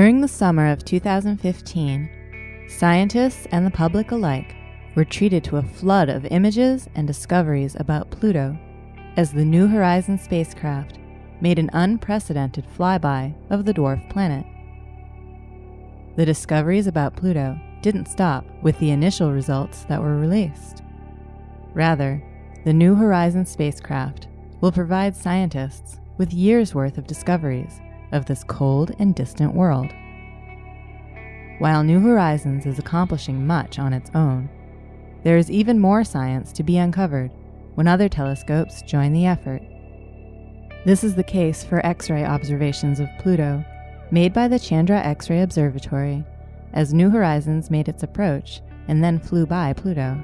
During the summer of 2015, scientists and the public alike were treated to a flood of images and discoveries about Pluto as the New Horizons spacecraft made an unprecedented flyby of the dwarf planet. The discoveries about Pluto didn't stop with the initial results that were released. Rather, the New Horizons spacecraft will provide scientists with years' worth of discoveries of this cold and distant world. While New Horizons is accomplishing much on its own, there is even more science to be uncovered when other telescopes join the effort. This is the case for X-ray observations of Pluto made by the Chandra X-ray Observatory as New Horizons made its approach and then flew by Pluto.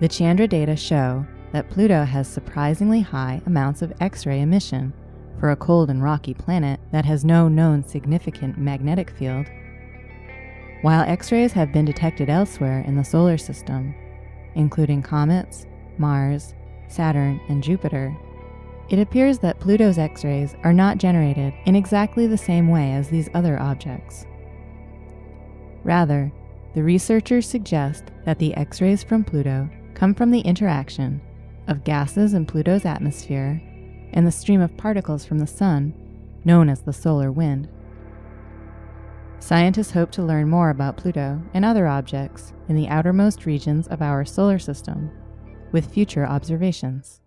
The Chandra data show that Pluto has surprisingly high amounts of X-ray emission for a cold and rocky planet that has no known significant magnetic field. While X-rays have been detected elsewhere in the solar system, including comets, Mars, Saturn, and Jupiter, it appears that Pluto's X-rays are not generated in exactly the same way as these other objects. Rather, the researchers suggest that the X-rays from Pluto come from the interaction of gases in Pluto's atmosphere and the stream of particles from the sun, known as the solar wind. Scientists hope to learn more about Pluto and other objects in the outermost regions of our solar system with future observations.